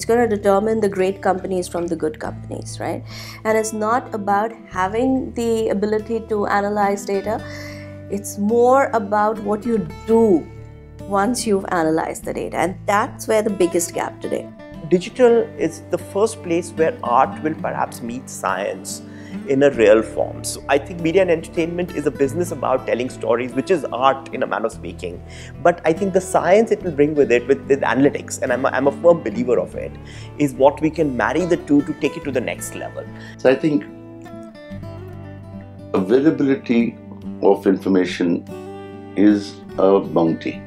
It's going to determine the great companies from the good companies, right? And it's not about having the ability to analyze data. It's more about what you do once you've analyzed the data. And that's where the biggest gap today. Digital is the first place where art will perhaps meet science in a real form. So I think media and entertainment is a business about telling stories, which is art in a manner of speaking. But I think the science it will bring with it, with analytics, and I'm a firm believer of it, is what we can marry the two to take it to the next level. So I think availability of information is a bounty.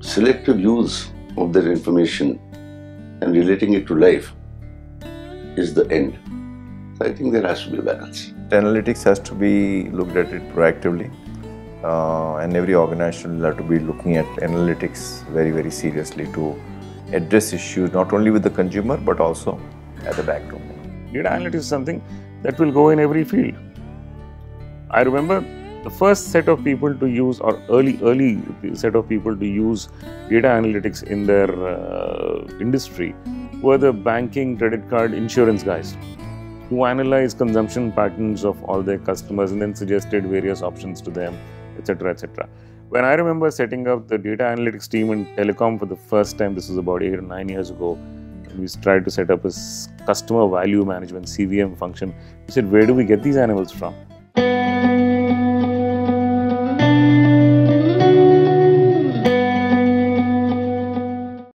Selective use of that information and relating it to life is the end. So I think there has to be a balance. Analytics has to be looked at it proactively, and every organization will have to be looking at analytics very, very seriously to address issues not only with the consumer but also at the back room. Data analytics is something that will go in every field. I remember the first set of people to use, or early set of people to use data analytics in their industry were the banking, credit card, insurance guys who analyzed consumption patterns of all their customers and then suggested various options to them, etc., etc. When I remember setting up the data analytics team in telecom for the first time, this was about 8 or 9 years ago, we tried to set up a customer value management, CVM function. We said, where do we get these animals from?